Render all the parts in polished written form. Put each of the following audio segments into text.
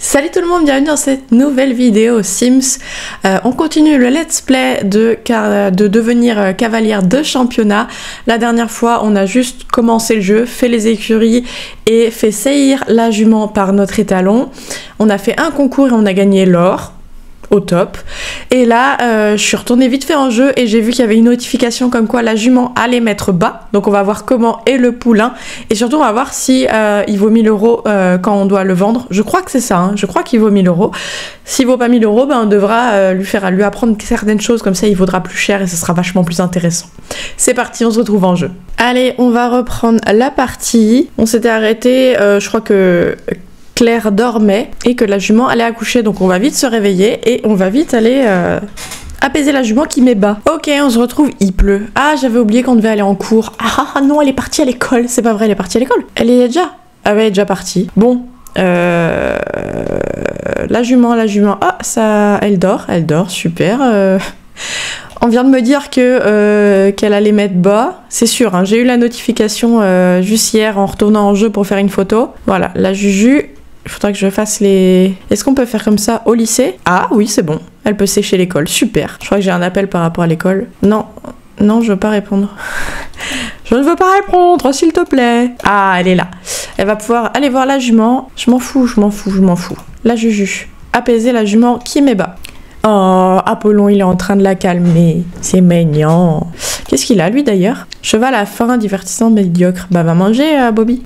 Salut tout le monde, bienvenue dans cette nouvelle vidéo Sims. On continue le let's play de devenir cavalière de championnat. La dernière fois, on a juste commencé le jeu, fait les écuries et fait saillir la jument par notre étalon. On a fait un concours et on a gagné l'or. Au top. Et là, je suis retournée vite fait en jeu et j'ai vu qu'il y avait une notification comme quoi la jument allait mettre bas. Donc on va voir comment est le poulain et surtout on va voir si il vaut 1000 € quand on doit le vendre. Je crois que c'est ça, hein. Je crois qu'il vaut 1000 €. S'il vaut pas 1000 €, ben on devra lui apprendre certaines choses, comme ça il vaudra plus cher et ce sera vachement plus intéressant. C'est parti, on se retrouve en jeu. Allez, on va reprendre la partie. On s'était arrêté, je crois que Claire dormait et que la jument allait accoucher, donc on va vite se réveiller et on va vite aller apaiser la jument qui met bas. Ok, on se retrouve, il pleut. Ah, j'avais oublié qu'on devait aller en cours. Ah non, elle est partie à l'école, c'est pas vrai, elle est partie à l'école. Elle est déjà... Ah ouais, elle est déjà partie. Bon, la jument, ah, ça... Elle dort, super. On vient de me dire que qu'elle allait mettre bas, c'est sûr, hein. J'ai eu la notification juste hier en retournant en jeu pour faire une photo. Voilà, la Juju... Il faudra que je fasse les... Est-ce qu'on peut faire comme ça au lycée? Ah oui, c'est bon. Elle peut sécher l'école. Super. Je crois que j'ai un appel par rapport à l'école. Non. Non, je veux pas répondre. Je ne veux pas répondre, s'il te plaît. Ah, elle est là. Elle va pouvoir aller voir la jument. Je m'en fous. La Juju. Apaiser la jument qui met bas. Oh, Apollon, il est en train de la calmer. C'est mignon. Qu'est-ce qu'il a, lui, d'ailleurs? Cheval à faim, divertissant, médiocre. Bah, va manger, Bobby.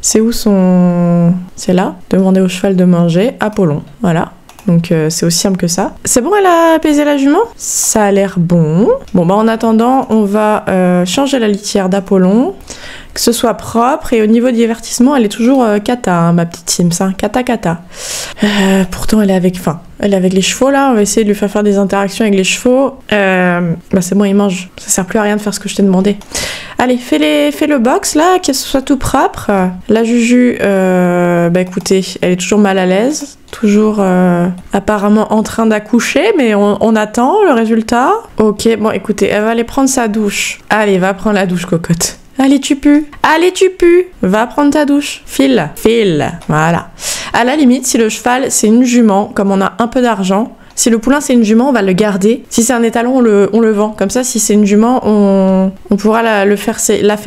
C'est où son... C'est là. Demander au cheval de manger. Apollon. Voilà. Donc c'est aussi simple que ça. C'est bon, elle a apaisé la jument? Ça a l'air bon. Bon, bah en attendant, on va changer la litière d'Apollon. Que ce soit propre. Et au niveau divertissement, elle est toujours cata, hein, ma petite Sims. Hein. Cata. Pourtant, elle est avec... Enfin, elle est avec les chevaux, là. On va essayer de lui faire faire des interactions avec les chevaux. Bah c'est bon, il mange. Ça sert plus à rien de faire ce que je t'ai demandé. Allez, fais le box là, que ce soit tout propre. La Juju, bah écoutez, elle est toujours mal à l'aise, toujours apparemment en train d'accoucher, mais on attend le résultat. Ok, bon écoutez, elle va aller prendre sa douche. Allez, va prendre la douche, cocotte. Allez, tu pues. Va prendre ta douche. File. Voilà. À la limite, si le cheval, c'est une jument, comme on a un peu d'argent... Si le poulain c'est une jument, on va le garder. Si c'est un étalon, on le vend. Comme ça, si c'est une jument, on pourra la faire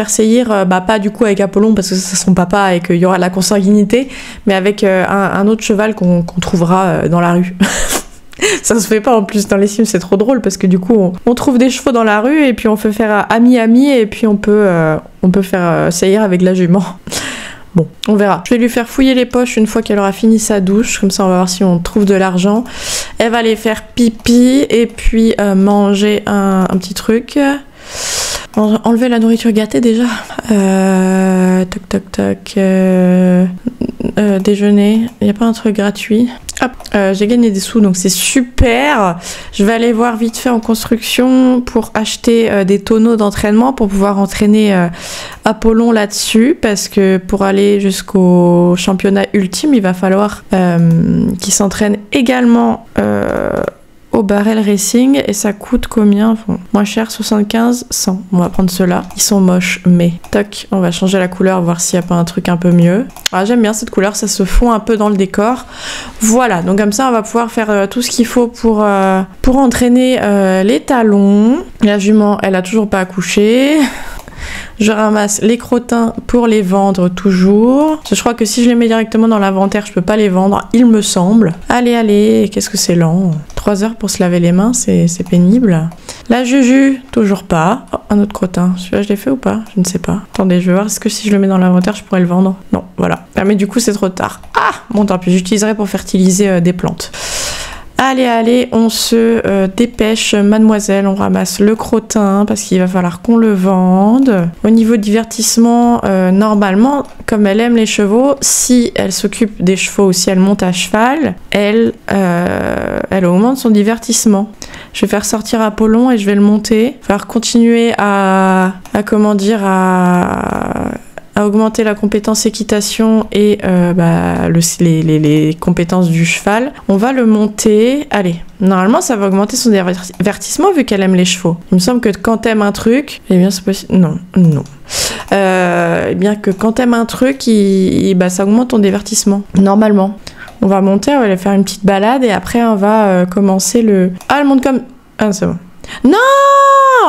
saillir, bah pas du coup avec Apollon parce que c'est son papa et qu'il y aura de la consanguinité, mais avec un autre cheval qu'on trouvera dans la rue. Ça se fait pas en plus dans les Sims, c'est trop drôle parce que du coup on trouve des chevaux dans la rue et puis on fait faire ami et puis on peut faire saillir avec la jument. Bon, on verra. Je vais lui faire fouiller les poches une fois qu'elle aura fini sa douche. Comme ça, on va voir si on trouve de l'argent. Elle va aller faire pipi et puis manger un petit truc. Enlever la nourriture gâtée déjà. Toc. Déjeuner. Il n'y a pas un truc gratuit. Hop, j'ai gagné des sous, donc c'est super. Je vais aller voir vite fait en construction pour acheter des tonneaux d'entraînement pour pouvoir entraîner Apollon là-dessus. Parce que pour aller jusqu'au championnat ultime, il va falloir qu'il s'entraîne également... au barrel racing et ça coûte combien? Enfin, moins cher, 75, 100. On va prendre ceux-là. Ils sont moches, mais... Toc, on va changer la couleur, voir s'il n'y a pas un truc un peu mieux. Ah, j'aime bien cette couleur, ça se fond un peu dans le décor. Voilà, donc comme ça, on va pouvoir faire tout ce qu'il faut pour entraîner les talons. La jument, elle a toujours pas accouché. Je ramasse les crottins pour les vendre toujours. Je crois que si je les mets directement dans l'inventaire, je peux pas les vendre, il me semble. Allez, qu'est-ce que c'est lent. 3 heures pour se laver les mains, c'est pénible. La Juju, toujours pas. Oh, un autre crottin. Celui-là, je l'ai fait ou pas? Je ne sais pas. Attendez, je vais voir. Est-ce que si je le mets dans l'inventaire, je pourrais le vendre? Non, voilà. Ah, mais du coup, c'est trop tard. Ah, bon, tant pis, j'utiliserai pour fertiliser des plantes. Allez, on se dépêche, mademoiselle, on ramasse le crottin parce qu'il va falloir qu'on le vende. Au niveau divertissement, normalement, comme elle aime les chevaux, si elle s'occupe des chevaux ou si elle monte à cheval, elle augmente son divertissement. Je vais faire sortir Apollon et je vais le monter. Il va falloir continuer à augmenter la compétence équitation et les compétences du cheval. On va le monter. Allez, normalement ça va augmenter son divertissement vu qu'elle aime les chevaux. Il me semble que quand t'aimes un truc, eh bien c'est possible. Non. Eh bien que quand t'aimes un truc, bah, ça augmente ton divertissement. Normalement. On va monter, on va aller faire une petite balade et après on va commencer le... Ah, elle monte comme... Ah, c'est bon. Non!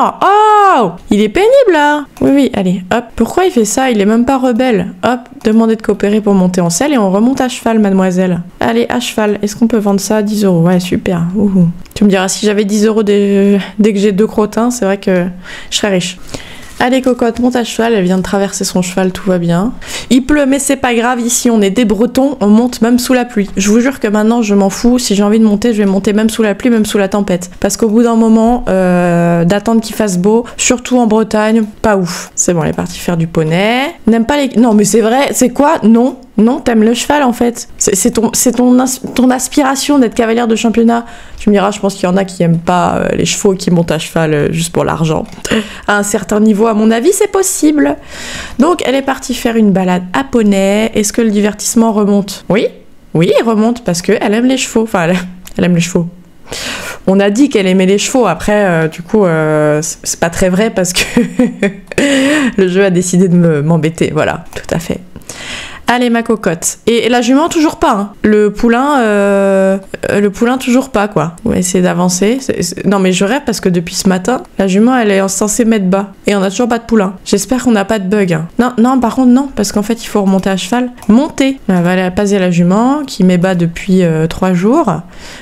Oh! Il est pénible, là! Oui, oui, allez, hop. Pourquoi il fait ça? Il est même pas rebelle. Hop, demandez de coopérer pour monter en selle et on remonte à cheval, mademoiselle. Allez, à cheval. Est-ce qu'on peut vendre ça à 10 €? Ouais, super. Ouhou. Tu me diras, si j'avais 10 € dès que j'ai 2 crottins, c'est vrai que je serais riche. Allez, cocotte, monte à cheval. Elle vient de traverser son cheval, tout va bien. Il pleut, mais c'est pas grave. Ici, on est des Bretons, on monte même sous la pluie. Je vous jure que maintenant, je m'en fous. Si j'ai envie de monter, je vais monter même sous la pluie, même sous la tempête. Parce qu'au bout d'un moment, d'attendre qu'il fasse beau, surtout en Bretagne, pas ouf. C'est bon, elle est partie faire du poney. N'aime pas les... Non, mais c'est vrai, c'est quoi? Non, non, t'aimes le cheval, en fait. C'est ton aspiration d'être cavalière de championnat. Tu me diras, je pense qu'il y en a qui aiment pas les chevaux, qui montent à cheval juste pour l'argent. À un certain niveau, à mon avis, c'est possible. Donc, elle est partie faire une balade à poney. Est-ce que le divertissement remonte? Oui, oui, il remonte parce qu'elle aime les chevaux. Enfin, elle aime les chevaux. On a dit qu'elle aimait les chevaux. Après, du coup, c'est pas très vrai parce que le jeu a décidé de m'embêter. Voilà, tout à fait. Allez, ma cocotte. Et la jument, toujours pas. Hein. Le poulain, toujours pas, quoi. On va essayer d'avancer. Non, mais je rêve parce que depuis ce matin, la jument, elle est censée mettre bas. Et on a toujours pas de poulain. J'espère qu'on n'a pas de bug. Hein. Non, non, par contre, non. Parce qu'en fait, il faut remonter à cheval. Monter. On va aller passer la jument qui met bas depuis 3 jours.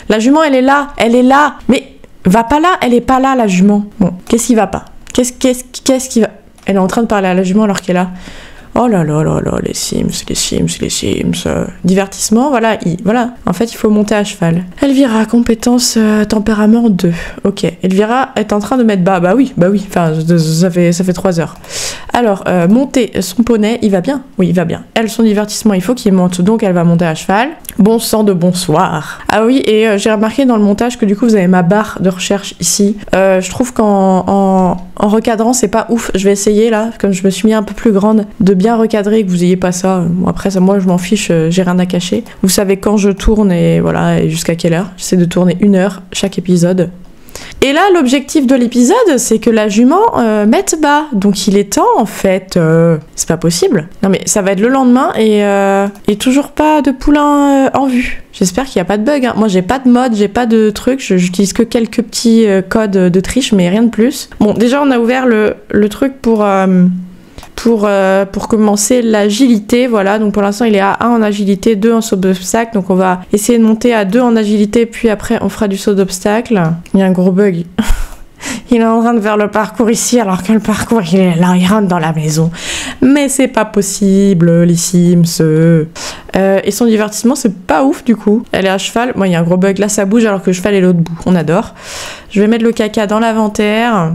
La jument, elle est là. Elle est là. Mais va pas là. Elle est pas là, la jument. Bon, qu'est-ce qui va pas? Qu'est-ce qui va... Elle est en train de parler à la jument alors qu'elle est là. Oh là là là là, les Sims, les Sims, les Sims. Divertissement, voilà, voilà. En fait, il faut monter à cheval. Elvira, compétence, tempérament 2. Ok, Elvira est en train de mettre bas. Bah oui, bah oui. Enfin, ça fait 3 heures. Alors, monter son poney, il va bien? Oui, il va bien. Elle, son divertissement, il faut qu'il monte. Donc, elle va monter à cheval. Bon sang de bonsoir. Ah oui, et j'ai remarqué dans le montage que du coup, vous avez ma barre de recherche ici. Je trouve qu'en recadrant, c'est pas ouf. Je vais essayer là, comme je me suis mis un peu plus grande, de bien recadrer, que vous ayez pas ça. Après, moi, je m'en fiche, j'ai rien à cacher. Vous savez quand je tourne et voilà, et jusqu'à quelle heure. J'essaie de tourner 1 heure chaque épisode. Et là, l'objectif de l'épisode, c'est que la jument mette bas. Donc il est temps, en fait. C'est pas possible. Non mais ça va être le lendemain et toujours pas de poulain en vue. J'espère qu'il n'y a pas de bug. Hein. Moi, j'ai pas de mode, j'ai pas de truc. J'utilise que quelques petits codes de triche, mais rien de plus. Bon, déjà, on a ouvert le truc pour commencer l'agilité, voilà. Donc pour l'instant, il est à 1 en agilité, 2 en saut d'obstacle. Donc on va essayer de monter à 2 en agilité, puis après on fera du saut d'obstacle. Il y a un gros bug. Il est en train de faire le parcours ici, alors que le parcours, il est là, il rentre dans la maison. Mais c'est pas possible, les Sims. Et son divertissement, c'est pas ouf, du coup. Elle est à cheval. Moi, il y a un gros bug. Là, ça bouge, alors que le cheval est l'autre bout. On adore. Je vais mettre le caca dans l'inventaire.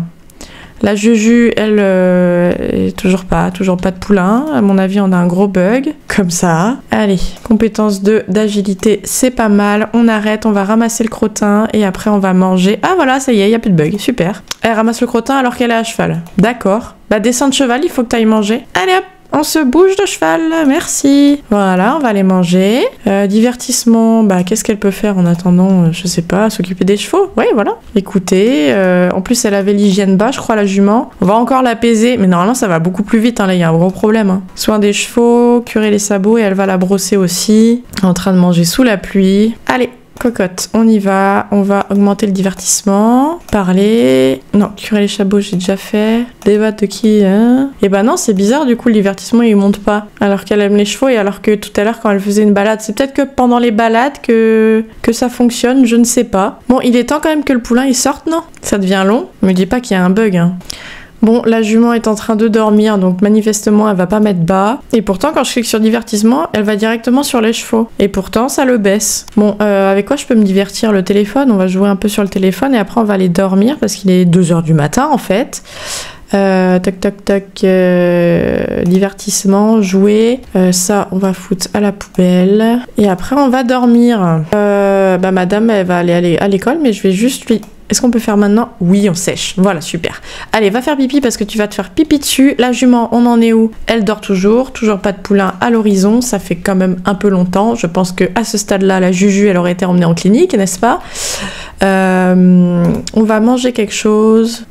La Juju, elle, toujours pas de poulain. À mon avis, on a un gros bug. Comme ça. Allez, compétence 2 d'agilité, c'est pas mal. On arrête, on va ramasser le crottin et après on va manger. Ah voilà, ça y est, il n'y a plus de bug. Super. Elle ramasse le crottin alors qu'elle est à cheval. D'accord. Bah, descends de cheval, il faut que tu ailles manger. Allez hop, on se bouge de cheval. Merci. Voilà, on va aller manger. Divertissement, bah, qu'est-ce qu'elle peut faire en attendant? Je sais pas, s'occuper des chevaux. Ouais, voilà. Écoutez, en plus, elle avait l'hygiène bas, je crois, la jument. On va encore l'apaiser. Mais normalement, ça va beaucoup plus vite. Hein. Là, il y a un gros problème. Hein. Soin des chevaux, curer les sabots et elle va la brosser aussi. En train de manger sous la pluie. Allez, cocotte, on y va. On va augmenter le divertissement. Parler. Non, curer les sabots, j'ai déjà fait. Débattre de qui hein. Et bah non, c'est bizarre, du coup, le divertissement, il monte pas. Alors qu'elle aime les chevaux et alors que tout à l'heure, quand elle faisait une balade, c'est peut-être que pendant les balades que ça fonctionne, je ne sais pas. Bon, il est temps quand même que le poulain, il sorte, non? Ça devient long. Me dis pas qu'il y a un bug, hein. Bon, la jument est en train de dormir, donc manifestement, elle va pas mettre bas. Et pourtant, quand je clique sur divertissement, elle va directement sur les chevaux. Et pourtant, ça le baisse. Bon, avec quoi je peux me divertir? Le téléphone, on va jouer un peu sur le téléphone et après, on va aller dormir parce qu'il est 2 h du matin, en fait. Toc, toc, toc. Divertissement, jouer. Ça, on va foutre à la poubelle. Et après, on va dormir. Bah, madame, elle va aller à l'école, mais je vais juste lui... Est-ce qu'on peut faire maintenant? Oui, on sèche. Voilà, super. Allez, va faire pipi parce que tu vas te faire pipi dessus. La jument, on en est où? Elle dort toujours. Toujours pas de poulain à l'horizon. Ça fait quand même un peu longtemps. Je pense qu'à ce stade-là, la Juju, elle aurait été emmenée en clinique, n'est-ce pas? On va manger quelque chose.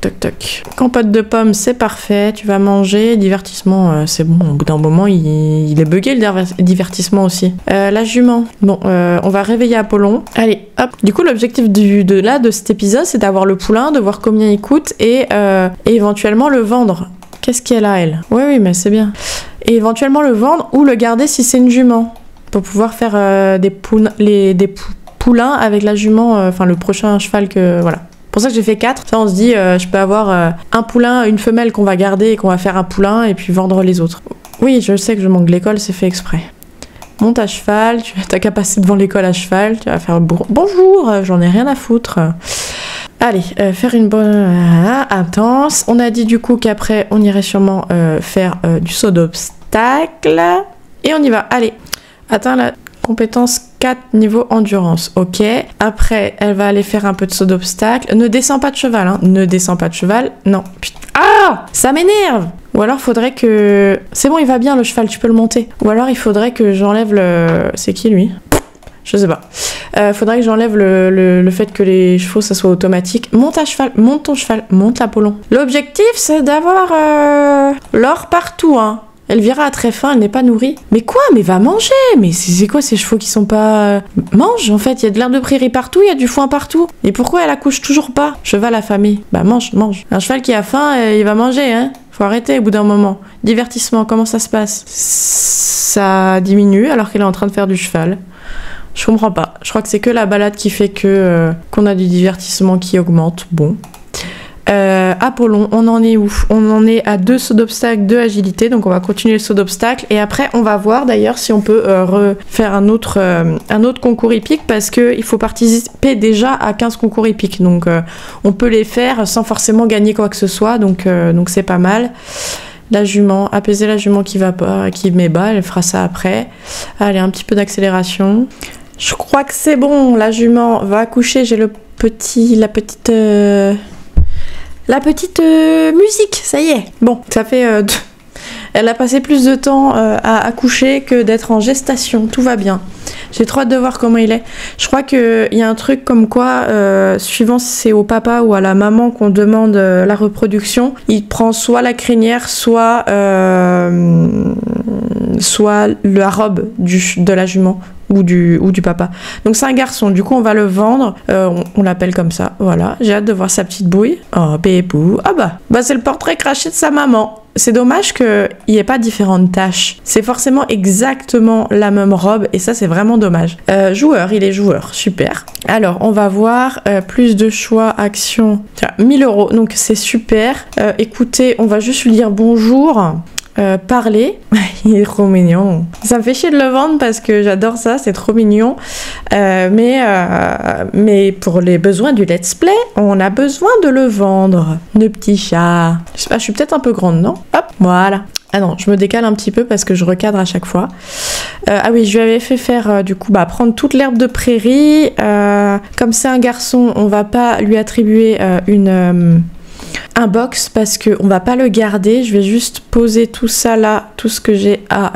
Tac, tac. Compote de pommes, c'est parfait. Tu vas manger. Divertissement, c'est bon. Au bout d'un moment, il est bugué le divertissement aussi. La jument. Bon, on va réveiller Apollon. Allez, hop. Du coup, l'objectif de cet épisode, c'est d'avoir le poulain, de voir combien il coûte et éventuellement le vendre. Qu'est-ce qu'elle a, elle? Oui, oui, mais c'est bien. Et éventuellement le vendre ou le garder si c'est une jument. Pour pouvoir faire des poulains avec la jument, enfin le prochain cheval que... Voilà. C'est pour ça que j'ai fait 4. Ça, on se dit, je peux avoir un poulain, une femelle qu'on va garder et qu'on va faire un poulain et puis vendre les autres. Oui, je sais que je manque l'école, c'est fait exprès. Monte à cheval, tu n'as qu'à passer devant l'école à cheval, tu vas faire bonjour, j'en ai rien à foutre. Allez, faire une bonne intense. On a dit du coup qu'après, on irait sûrement faire du saut d'obstacle. Et on y va, allez. Atteins la compétence 4 niveau endurance. Ok. Après, elle va aller faire un peu de saut d'obstacle. Ne descends pas de cheval, hein. Ne descends pas de cheval. Non. Putain. Ah! Ça m'énerve! Ou alors, faudrait que... C'est bon, il va bien le cheval, tu peux le monter. Ou alors, il faudrait que j'enlève le... C'est qui, lui? Je sais pas. Faudrait que j'enlève le fait que les chevaux, ça soit automatique. Monte à cheval, monte ton cheval, monte l'Apollon. L'objectif, c'est d'avoir l'or partout, hein. Elvira a très faim, elle n'est pas nourrie. Mais quoi? Mais va manger! Mais c'est quoi ces chevaux qui sont pas... Mange en fait, il y a de l'herbe de prairie partout, il y a du foin partout. Et pourquoi elle accouche toujours pas? Cheval affamé. Bah mange, mange. Un cheval qui a faim, il va manger, hein. Faut arrêter au bout d'un moment. Divertissement, comment ça se passe? Ça diminue alors qu'elle est en train de faire du cheval. Je comprends pas. Je crois que c'est que la balade qui fait que qu'on a du divertissement qui augmente. Bon. Apollon, on en est où? On en est à 2 sauts d'obstacle, 2 agilité, donc on va continuer le saut d'obstacle et après on va voir d'ailleurs si on peut refaire un autre concours hippique parce qu'il faut participer déjà à 15 concours hippiques, donc on peut les faire sans forcément gagner quoi que ce soit, donc c'est pas mal. La jument, apaiser la jument qui va pas, qui met bas, elle fera ça après. Allez, un petit peu d'accélération. Je crois que c'est bon, la jument va accoucher, j'ai la petite musique, ça y est. Bon, ça fait... Elle a passé plus de temps à accoucher que d'être en gestation, tout va bien. J'ai trop hâte de voir comment il est. Je crois qu'il y a un truc comme quoi, suivant si c'est au papa ou à la maman qu'on demande la reproduction, il prend soit la crinière, soit la robe de la jument. Ou du papa. Donc c'est un garçon, du coup on va le vendre, on l'appelle comme ça, voilà. J'ai hâte de voir sa petite bouille. Oh, pépou. Ah bah c'est le portrait craché de sa maman. C'est dommage qu'il n'y ait pas différentes tâches. C'est forcément exactement la même robe et ça c'est vraiment dommage. Joueur, il est joueur, super. Alors on va voir plus de choix, action. Tiens, 1000 €, donc c'est super. Écoutez, on va juste lui dire bonjour. Parler, il est trop mignon. Ça me fait chier de le vendre parce que j'adore ça, c'est trop mignon. Mais pour les besoins du let's play, on a besoin de le vendre. Le petit chat. Je sais pas, je suis peut-être un peu grande, non? Hop, voilà. Ah non, je me décale un petit peu parce que je recadre à chaque fois. Ah oui, je lui avais fait faire, du coup, bah, prendre toute l'herbe de prairie. Comme c'est un garçon, on va pas lui attribuer un box parce que on va pas le garder, je vais juste poser tout ça là, tout ce que j'ai à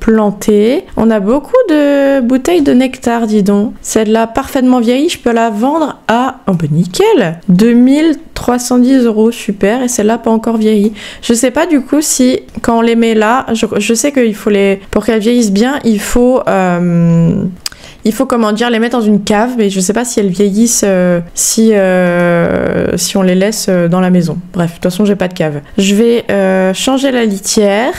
planter. On a beaucoup de bouteilles de nectar, dis donc. Celle-là parfaitement vieillie, je peux la vendre à... Oh ben nickel, 2310 €, super, et celle-là pas encore vieillie. Je sais pas du coup si quand on les met là, je sais qu'il faut les... Pour qu'elles vieillissent bien, il faut, comment dire, les mettre dans une cave, mais je sais pas si elles vieillissent si on les laisse dans la maison. Bref, de toute façon, j'ai pas de cave. Je vais changer la litière.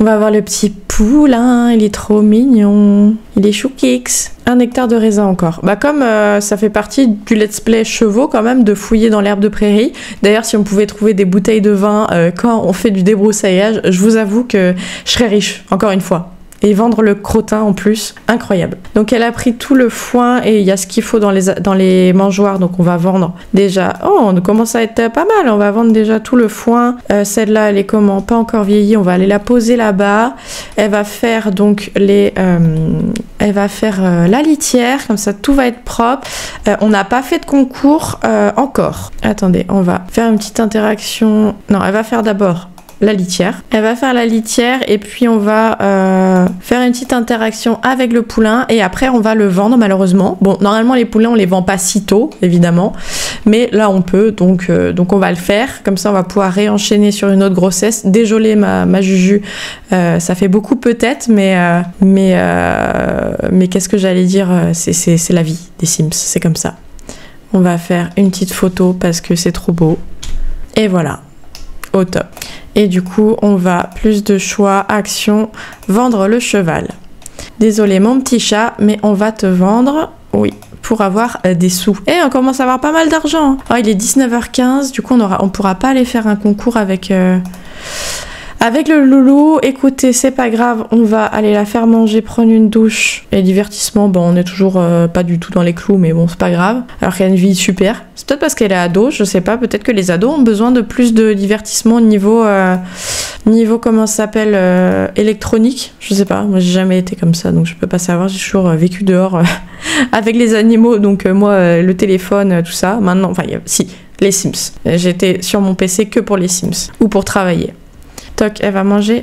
On va avoir le petit poulain, il est trop mignon. Il est chou-kix. 1 hectare de raisin encore. Bah comme ça fait partie du let's play chevaux quand même, de fouiller dans l'herbe de prairie. D'ailleurs, si on pouvait trouver des bouteilles de vin quand on fait du débroussaillage, je vous avoue que je serais riche, encore une fois. Et vendre le crottin en plus, incroyable. Donc elle a pris tout le foin et il y a ce qu'il faut dans les mangeoires, donc on va vendre déjà... Oh, on commence à être pas mal, on va vendre déjà tout le foin. Celle-là, elle est comment? Pas encore vieillie, on va aller la poser là-bas. Elle va faire donc les... Elle va faire la litière, comme ça tout va être propre. On n'a pas fait de concours encore. Attendez, on va faire une petite interaction... Non, elle va faire d'abord... la litière. Elle va faire la litière et puis on va faire une petite interaction avec le poulain et après on va le vendre malheureusement. Bon, normalement les poulains on les vend pas si tôt évidemment, mais là on peut, donc on va le faire, comme ça on va pouvoir réenchaîner sur une autre grossesse. Désolée ma Juju, ça fait beaucoup peut-être, mais qu'est-ce que j'allais dire, c'est la vie des Sims, c'est comme ça. On va faire une petite photo parce que c'est trop beau. Et voilà, au top. Et du coup, on va, plus de choix, action, vendre le cheval. Désolé mon petit chat, mais on va te vendre, oui, pour avoir des sous. Et on commence à avoir pas mal d'argent. Oh, il est 19h15, du coup on pourra pas aller faire un concours avec le loulou. Écoutez, c'est pas grave, on va aller la faire manger, prendre une douche. Et divertissement, bon, on est toujours pas du tout dans les clous, mais bon, c'est pas grave. Alors qu'elle a une vie super. C'est peut-être parce qu'elle est ado, je sais pas, peut-être que les ados ont besoin de plus de divertissement niveau comment ça s'appelle, électronique. Je sais pas, moi j'ai jamais été comme ça, donc je peux pas savoir, j'ai toujours vécu dehors avec les animaux, donc moi, le téléphone, tout ça. Maintenant, enfin, si, les Sims. J'étais sur mon PC que pour les Sims, ou pour travailler. Toc, elle va manger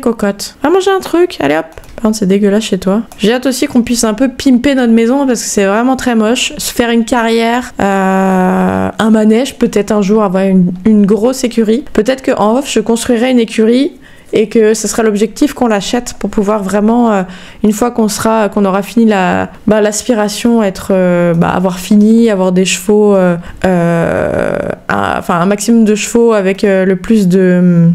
cocotte. Va manger un truc, allez hop. Par contre c'est dégueulasse chez toi. J'ai hâte aussi qu'on puisse un peu pimper notre maison parce que c'est vraiment très moche. Se faire une carrière, un manège, peut-être un jour avoir une grosse écurie. Peut-être qu'en off je construirai une écurie et que ce sera l'objectif qu'on l'achète pour pouvoir vraiment, une fois qu'on aura fini l'aspiration, avoir fini, avoir des chevaux, un maximum de chevaux avec le plus de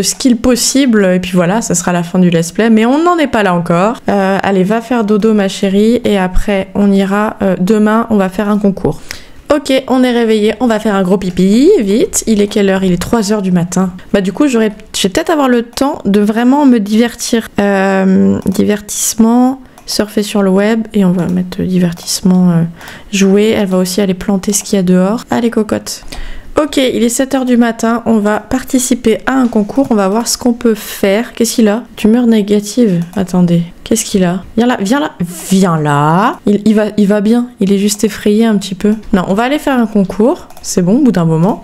skills possible, et puis voilà, ça sera la fin du let's play, mais on n'en est pas là encore. Allez, va faire dodo ma chérie, et après on ira, demain on va faire un concours. Ok, on est réveillé, on va faire un gros pipi, vite. Il est quelle heure? Il est 3h du matin. Bah du coup, je vais peut-être avoir le temps de vraiment me divertir. Divertissement, surfer sur le web, et on va mettre divertissement jouer. Elle va aussi aller planter ce qu'il y a dehors. Allez, cocotte. Ok, il est 7h du matin, on va participer à un concours, on va voir ce qu'on peut faire. Qu'est-ce qu'il a? Tumeur négative. Attendez, qu'est-ce qu'il a? Viens là, viens là, viens là. Il va bien, il est juste effrayé un petit peu. Non, on va aller faire un concours, c'est bon, au bout d'un moment.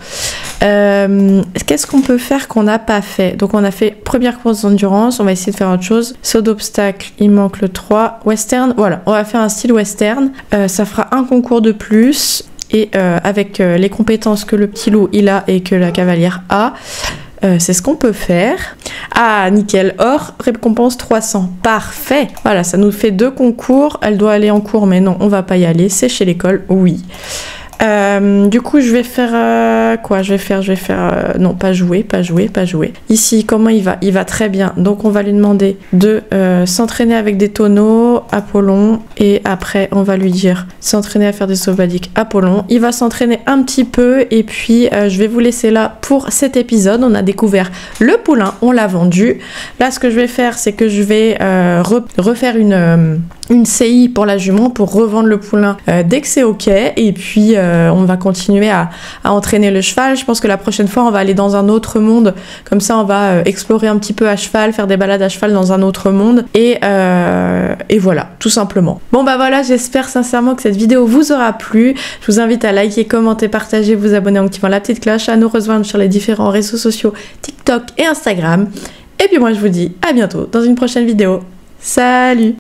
Qu'est-ce qu'on peut faire qu'on n'a pas fait? Donc on a fait première course d'endurance, on va essayer de faire autre chose. Saut d'obstacle, il manque le 3. Western, voilà, on va faire un style western. Ça fera un concours de plus. Et avec les compétences que le petit loup il a et que la cavalière a, c'est ce qu'on peut faire. Ah, nickel, or, récompense 300, parfait. Voilà, ça nous fait 2 concours, elle doit aller en cours, mais non, on va pas y aller, c'est chez l'école, oui. Du coup, je vais faire quoi? Je vais faire non, pas jouer. Ici, comment il va? Il va très bien. Donc, on va lui demander de s'entraîner avec des tonneaux, Apollon, et après, on va lui dire s'entraîner à faire des sauts badiques, Apollon. Il va s'entraîner un petit peu, et puis je vais vous laisser là pour cet épisode. On a découvert le poulain, on l'a vendu. Là, ce que je vais faire, c'est que je vais refaire une CI pour la jument pour revendre le poulain dès que c'est ok, et puis on va continuer à entraîner le cheval. Je pense que la prochaine fois on va aller dans un autre monde, comme ça on va explorer un petit peu à cheval, faire des balades à cheval dans un autre monde, et voilà, tout simplement. Bon bah voilà, j'espère sincèrement que cette vidéo vous aura plu. Je vous invite à liker, commenter, partager, vous abonner en activant la petite cloche, à nous rejoindre sur les différents réseaux sociaux TikTok et Instagram, et puis moi je vous dis à bientôt dans une prochaine vidéo. Salut!